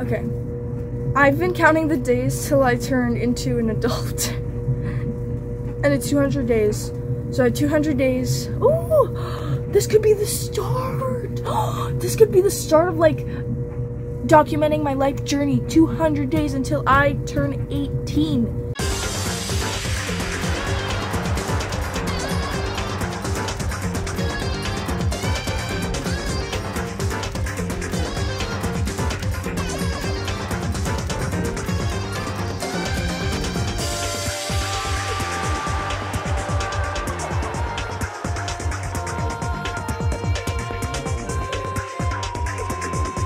Okay. I've been counting the days till I turned into an adult. And it's 200 days. So I had 200 days. Ooh! This could be the start! This could be the start of, like, documenting my life journey. 200 days until I turn 18.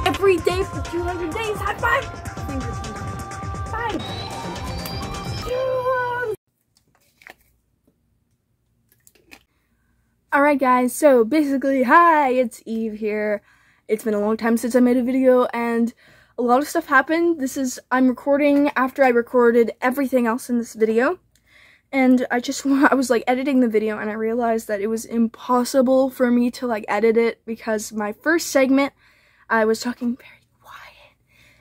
Every day for 200 days, high five! Fingers crossed. Five! Alright guys, so basically, hi, it's Eve here. It's been a long time since I made a video and a lot of stuff happened. I'm recording after I recorded everything else in this video. And I was like editing the video and I realized that it was impossible for me to like edit it because my first segment I was talking very quiet,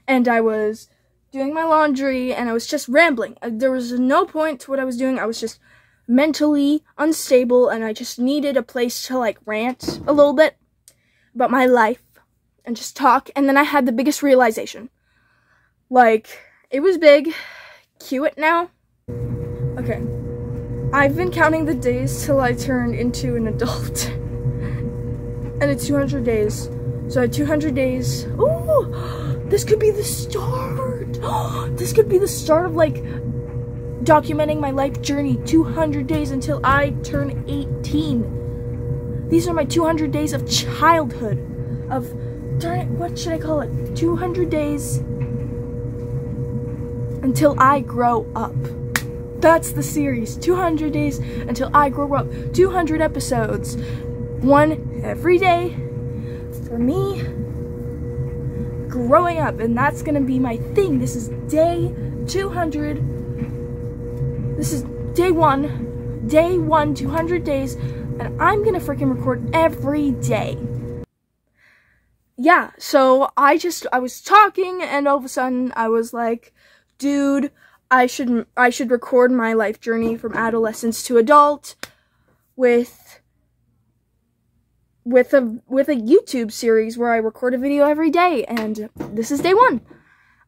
and I was doing my laundry, and I was just rambling. There was no point to what I was doing. I was just mentally unstable, and I just needed a place to, like, rant a little bit about my life and just talk. And then I had the biggest realization. Like, it was big. Cue it now. Okay. I've been counting the days till I turned into an adult. And it's 200 days. So I had 200 days. Ooh, this could be the start. This could be the start of like documenting my life journey. 200 days until I turn 18. These are my 200 days of childhood. Of, darn it, what should I call it? 200 days until I grow up. That's the series. 200 days until I grow up. 200 episodes. One every day. For me, growing up, and that's gonna be my thing. This is day 200. This is day one, 200 days, and I'm gonna freaking record every day. Yeah, so I was talking, and all of a sudden I was like, dude, I should record my life journey from adolescence to adult with a YouTube series where I record a video every day, and this is day one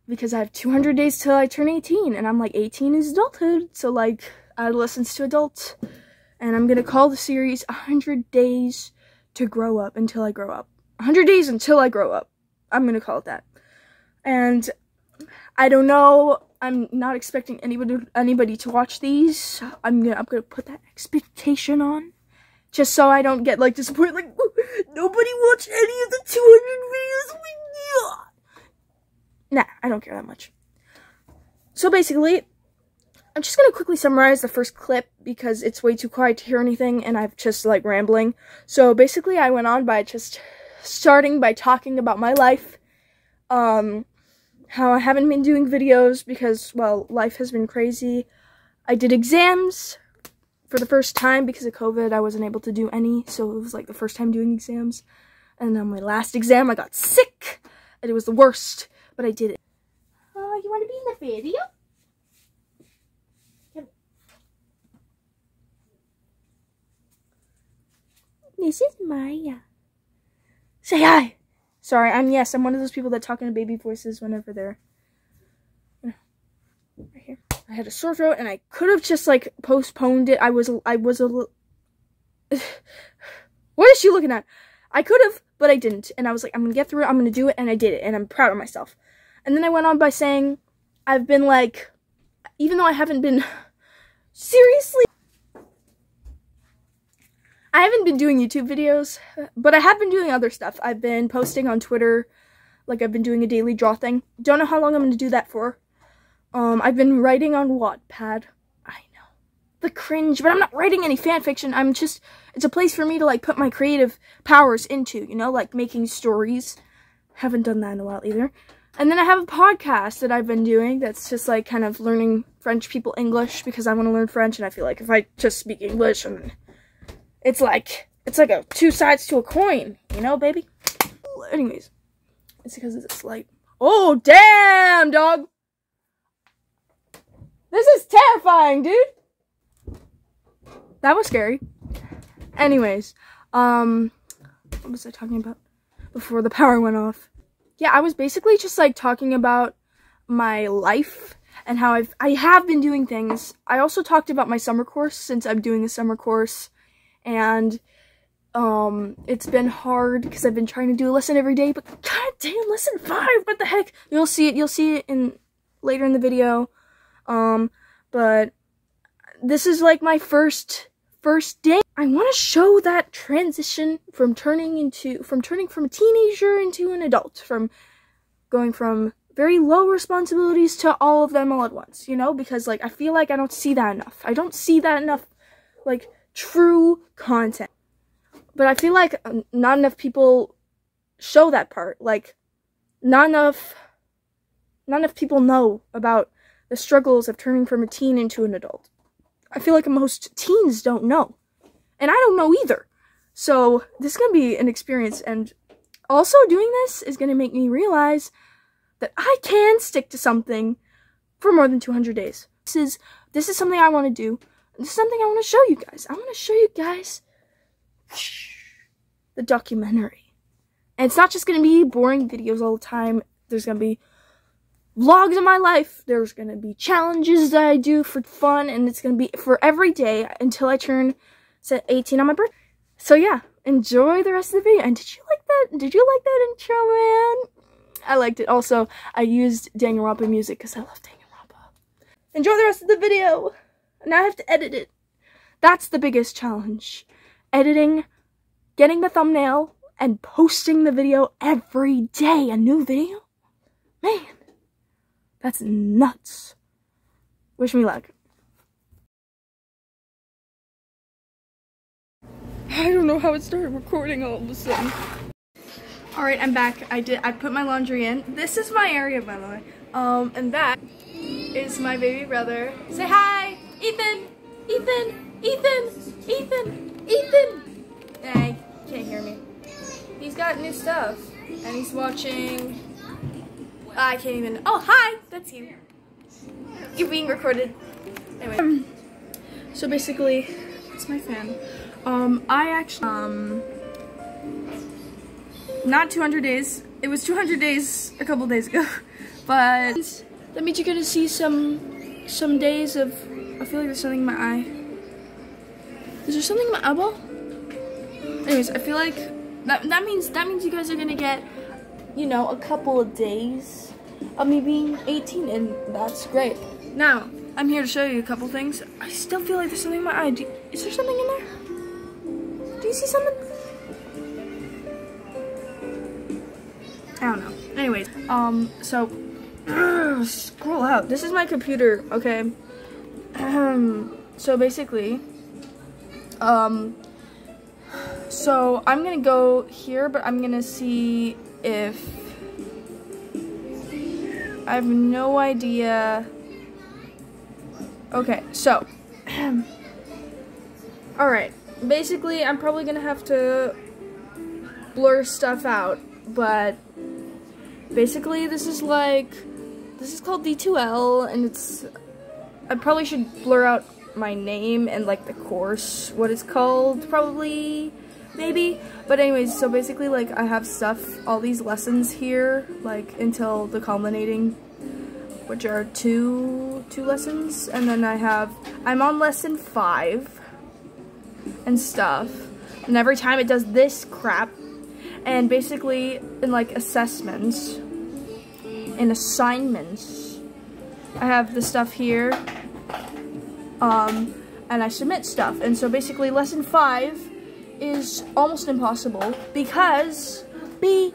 because I have 200 days till I turn 18, and I'm like 18 is adulthood, so like adolescence to adult, and I'm gonna call the series 100 days to grow up until I grow up. 100 days until I grow up. I'm gonna call it that, and I don't know. I'm not expecting anybody to watch these. I'm gonna put that expectation on. Just so I don't get, like, disappointed, like, nobody watched any of the 200 videos we did. Nah, I don't care that much. So basically, I'm just gonna quickly summarize the first clip because it's way too quiet to hear anything and I'm just, like, rambling. So basically, I went on by just starting by talking about my life. How I haven't been doing videos because, well, life has been crazy. I did exams. For the first time because of COVID, I wasn't able to do any, so it was like the first time doing exams. And on my last exam, I got sick, and it was the worst, but I did it. Oh, you want to be in the video? Come. This is Maya. Say hi. Sorry, I'm one of those people that talk in baby voices whenever they're right here. I had a sore throat, and I could have just, like, postponed it. What is she looking at? I could have, but I didn't. And I was like, I'm gonna get through it, I'm gonna do it, and I did it. And I'm proud of myself. And then I went on by saying, I've been, like, even though I haven't been, seriously, I haven't been doing YouTube videos, but I have been doing other stuff. I've been posting on Twitter, like, I've been doing a daily draw thing. Don't know how long I'm gonna do that for. I've been writing on Wattpad. I know. The cringe, but I'm not writing any fanfiction. I'm just, it's a place for me to, like, put my creative powers into, you know? Like, making stories. Haven't done that in a while either. And then I have a podcast that I've been doing that's just, like, kind of learning French people English because I want to learn French, and I feel like if I just speak English, and it's like a two sides to a coin, you know, baby? Anyways, it's because of this light. Oh, damn, dog. This is terrifying, dude. That was scary. Anyways, what was I talking about before the power went off? Yeah, I was basically just like talking about my life and how I have been doing things. I also talked about my summer course, since I'm doing a summer course, and it's been hard because I've been trying to do a lesson every day, but goddamn, lesson 5, what the heck? You'll see it in later in the video. But this is like my first day. I want to show that transition from turning from a teenager into an adult, from going from very low responsibilities to all of them all at once, you know, because like I feel like I don't see that enough. I don't see that enough, like, true content. But I feel like not enough people show that part. Like, not enough people know about the struggles of turning from a teen into an adult. I feel like most teens don't know. And I don't know either. So this is going to be an experience. And also doing this is going to make me realize that I can stick to something for more than 200 days. This is something I want to do. This is something I want to show you guys. I want to show you guys the documentary. And it's not just going to be boring videos all the time. There's going to be vlogs in my life. There's going to be challenges that I do for fun. And it's going to be for every day until I turn 18 on my birthday. So yeah, enjoy the rest of the video. And did you like that? Did you like that intro, man? I liked it. Also, I used Daniel Rapa music because I love Daniel Rapa. Enjoy the rest of the video. Now I have to edit it. That's the biggest challenge. Editing, getting the thumbnail, and posting the video every day. A new video? Man, that's nuts. Wish me luck. I don't know how it started recording all of a sudden. All right, I'm back. I put my laundry in. This is my area, by the way. And that is my baby brother. Say hi, Ethan. Ethan. Ethan. Ethan. Ethan. Hey, can't hear me. He's got new stuff, and he's watching. I can't even. Oh, hi. That's you. You're being recorded. Anyway. So basically, it's my fan. I actually, not 200 days, it was 200 days a couple days ago, but that means you're gonna see some days of, I feel like there's something in my eye. Is there something in my eyeball? Anyways, I feel like, that means you guys are gonna get, you know, a couple of days of me being 18, and that's great. Now, I'm here to show you a couple things. I still feel like there's something in my eye. Is there something in there? Do you see something? I don't know. Anyways, so scroll out. This is my computer, okay? So basically, so I'm gonna go here, but I'm gonna see if I have no idea. Okay, so all right. Basically, I'm probably gonna have to blur stuff out, but basically this is called D2L, and it's, I probably should blur out my name and like the course, what it's called, probably, maybe, but anyways, so basically like I have stuff, all these lessons here, like until the culminating, which are two lessons, and then I'm on lesson 5. And stuff, and every time it does this crap, and basically in like assessments and assignments I have the stuff here, and I submit stuff. And so basically lesson 5 is almost impossible because I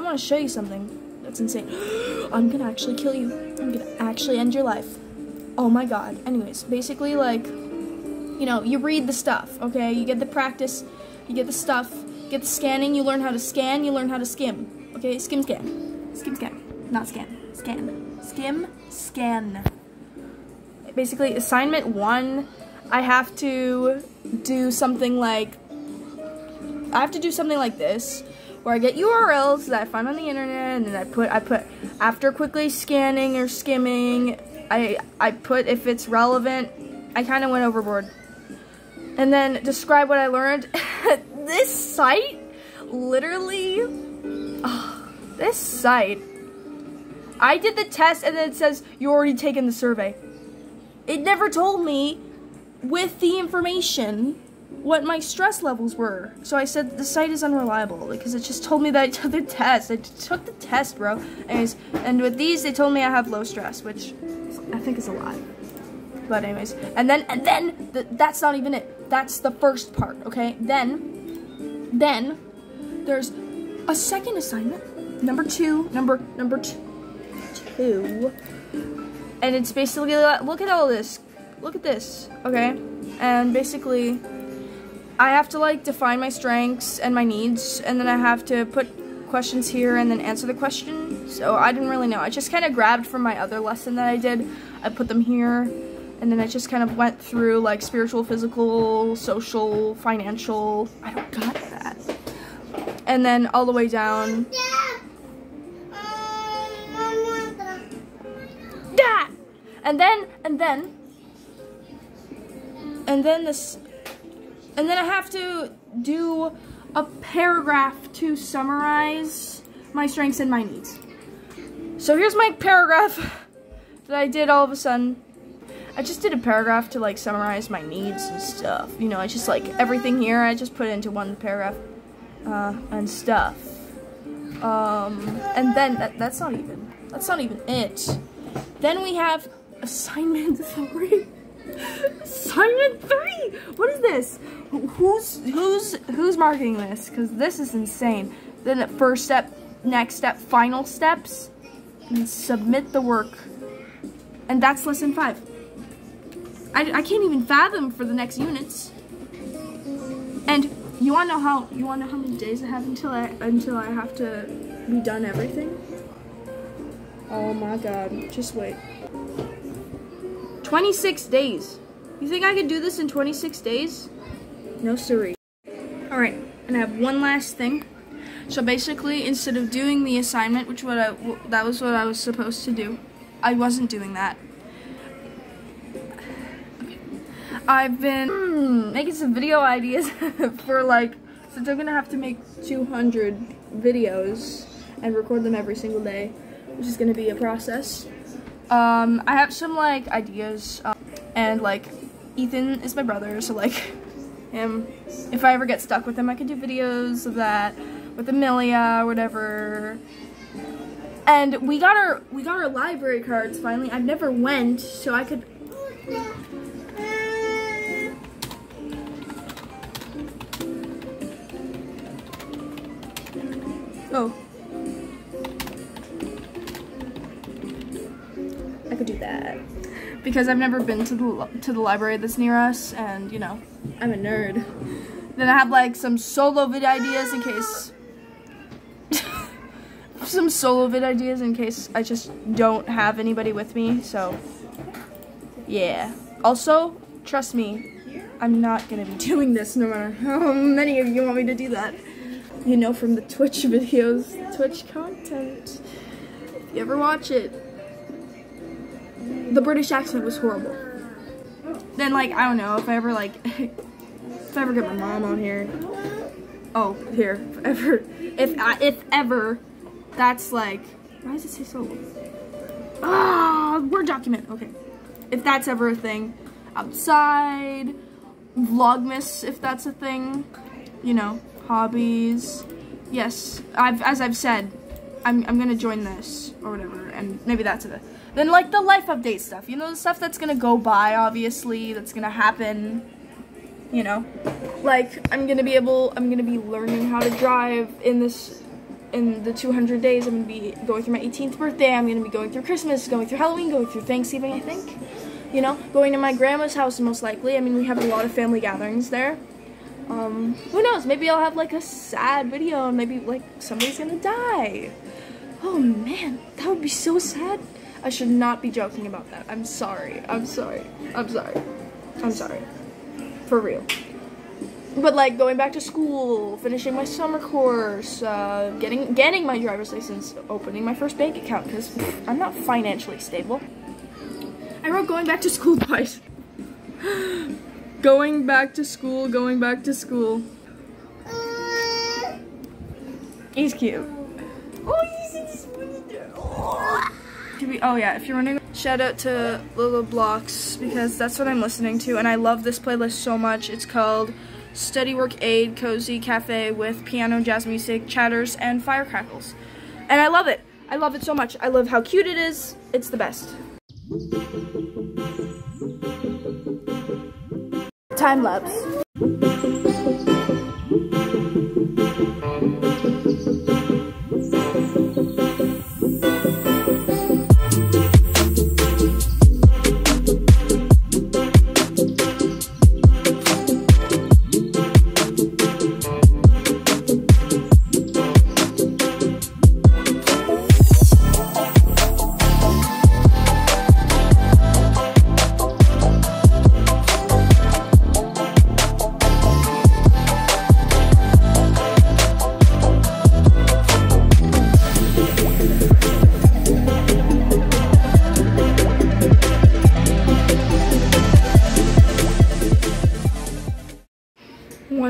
want to show you something that's insane. I'm gonna actually kill you. I'm gonna actually end your life. Oh my god. Anyways, basically like, you know, you read the stuff, okay? You get the practice, you get the stuff, you get the scanning, you learn how to scan, you learn how to skim. Okay, skim, scan. Skim, scan. Not scan. Scan. Skim, scan. Basically, assignment 1, I have to do something like this, where I get URLs that I find on the internet, and then I put after quickly scanning or skimming, I put if it's relevant. I kind of went overboard. And then describe what I learned. This site literally, this site, I did the test and then it says you already taken the survey. It never told me with the information what my stress levels were. So I said the site is unreliable because it just told me that I took the test. I took the test, bro. Anyways, and with these they told me I have low stress, which I think is a lie. But anyways, and then that's not even it. That's the first part, okay? Then there's a second assignment, number two, and it's basically like, look at all this, look at this, okay? And basically, I have to like define my strengths and my needs, and then I have to put questions here and then answer the question. So I didn't really know. I just kind of grabbed from my other lesson that I did. I put them here. And then I just kind of went through like spiritual, physical, social, financial. I don't got that. And then all the way down. Yeah. And then I have to do a paragraph to summarize my strengths and my needs. So here's my paragraph that I did all of a sudden. I just did a paragraph to like summarize my needs and stuff. You know, I just like everything here, I just put it into one paragraph and stuff. And then that's not even it. Then we have assignment 3. Assignment 3. What is this? Who's marking this? Because this is insane. Then the first step, next step, final steps, and submit the work. And that's lesson 5. I can't even fathom for the next units. And you wanna know how many days I have until I have to be done everything? Oh my god, just wait. 26 days. You think I could do this in 26 days? No siree. All right, and I have one last thing. So basically, instead of doing the assignment, that was what I was supposed to do, I wasn't doing that. I've been making some video ideas for like, since I'm gonna have to make 200 videos and record them every single day, which is gonna be a process. I have some like ideas, and like Ethan is my brother, so like him, if I ever get stuck with him, I could do videos of that with Amelia or whatever. And we got our library cards finally. I've never went, so I could. Oh, I could do that because I've never been to the library that's near us, and you know, I'm a nerd. Then I have like some solo vid ideas in case I just don't have anybody with me. So yeah. Also, trust me, I'm not gonna be doing this no matter how many of you want me to do that. You know, from the Twitch videos, Twitch content. If you ever watch it, the British accent was horrible. Then, like, I don't know, if I ever get my mom on here. Oh, here, if ever, that's like, why does it say so? Word document, okay. If that's ever a thing, outside, Vlogmas, if that's a thing, you know. Hobbies, yes. As I've said, I'm gonna join this or whatever, and maybe that's it. Then like the life update stuff, you know, the stuff that's gonna go by, obviously, that's gonna happen. You know, like I'm gonna be learning how to drive in the 200 days. I'm gonna be going through my 18th birthday. I'm gonna be going through Christmas, going through Halloween, going through Thanksgiving. I think, you know, going to my grandma's house most likely. I mean, we have a lot of family gatherings there. Who knows, maybe I'll have like a sad video and maybe like somebody's gonna die. Oh man, that would be so sad. I should not be joking about that. I'm sorry. For real. But like going back to school, finishing my summer course, getting my driver's license, opening my first bank account, because I'm not financially stable. I wrote going back to school twice. Going back to school, going back to school. He's cute. Oh, he's in this window. Oh yeah, if you're running. Shout out to Lolo Blocks, because that's what I'm listening to, and I love this playlist so much. It's called Study Work Aid Cozy Cafe with piano, jazz music, chatters, and fire crackles. And I love it. I love it so much. I love how cute it is. It's the best. Time lapse.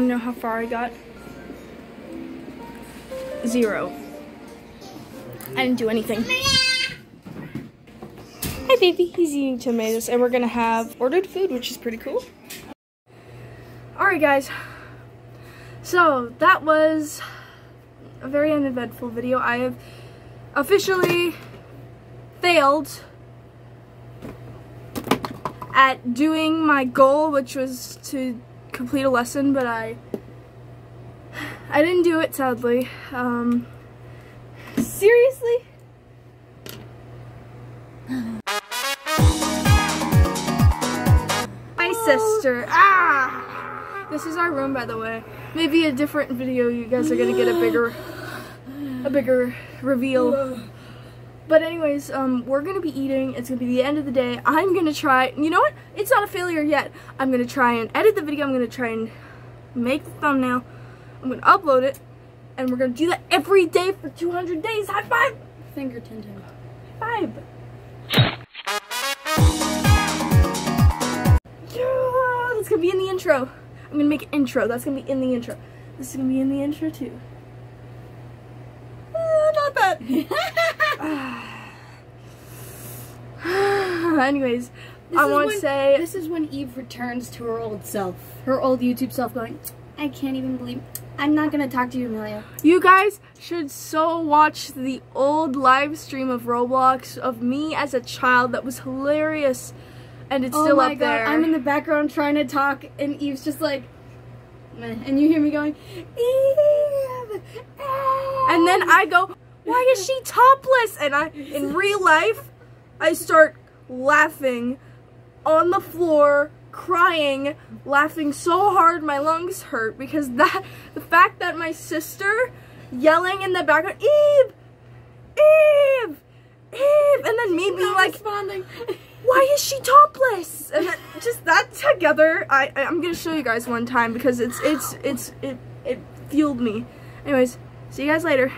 Know how far I got? 0. I didn't do anything. Hi baby, he's eating tomatoes and we're gonna have ordered food, which is pretty cool. Alright guys, so that was a very uneventful video. I have officially failed at doing my goal, which was to complete a lesson, but I didn't do it, sadly. Seriously? My sister. Ah! This is our room, by the way. Maybe a different video you guys are gonna get a bigger reveal. But anyways, we're gonna be eating. It's gonna be the end of the day. I'm gonna try, you know what? It's not a failure yet. I'm gonna try and edit the video. I'm gonna try and make the thumbnail. I'm gonna upload it. And we're gonna do that every day for 200 days. High five! Finger 10 times. High five! Yeah, that's gonna be in the intro. I'm gonna make an intro. That's gonna be in the intro. This is gonna be in the intro too. Not bad. Anyways, I want to say this is when Eve returns to her old self, her old YouTube self, going, I can't even believe I'm not gonna talk to you, Amelia. You guys should so watch the old live stream of Roblox of me as a child. That was hilarious, and it's still up there. Oh my god! I'm in the background trying to talk, and Eve's just like, meh. And you hear me going, Eve, and then I go, why is she topless? And I, in real life, I start laughing on the floor, crying, laughing so hard my lungs hurt, because the fact that my sister yelling in the background, Eve, Eve, Eve, and then me being like, responding. Why is she topless? And just that together, I'm gonna show you guys one time because it fueled me. Anyways, see you guys later.